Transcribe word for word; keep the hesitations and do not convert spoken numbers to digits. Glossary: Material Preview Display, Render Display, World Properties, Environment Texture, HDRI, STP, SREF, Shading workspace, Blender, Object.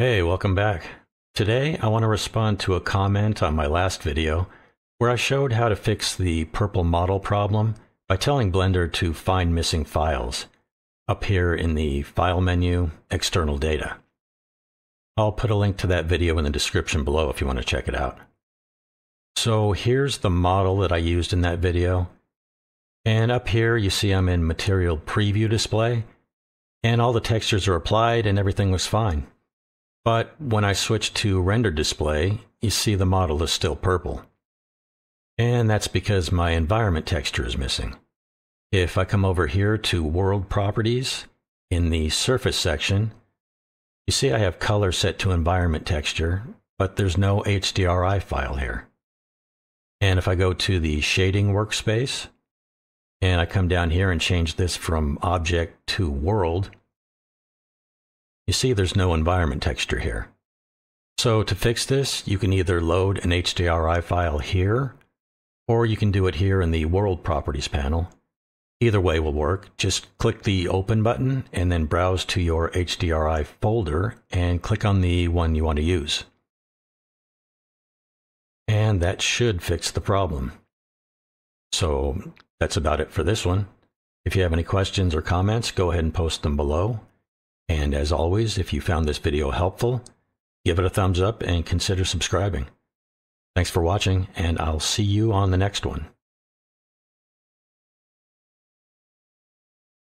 Hey, welcome back. Today I want to respond to a comment on my last video where I showed how to fix the purple model problem by telling Blender to find missing files up here in the File menu, External Data. I'll put a link to that video in the description below if you want to check it out. So here's the model that I used in that video, and up here you see I'm in Material Preview Display, and all the textures are applied and everything looks fine. But when I switch to Render Display, you see the model is still purple. And that's because my environment texture is missing. If I come over here to World Properties, in the Surface section, you see I have color set to Environment Texture, but there's no H D R I file here. And if I go to the Shading workspace, and I come down here and change this from Object to World, you see there's no environment texture here. So to fix this, you can either load an H D R I file here, or you can do it here in the World Properties panel. Either way will work. Just click the Open button and then browse to your H D R I folder and click on the one you want to use. And that should fix the problem. So that's about it for this one. If you have any questions or comments, go ahead and post them below. And as always, if you found this video helpful, give it a thumbs up and consider subscribing. Thanks for watching, and I'll see you on the next one.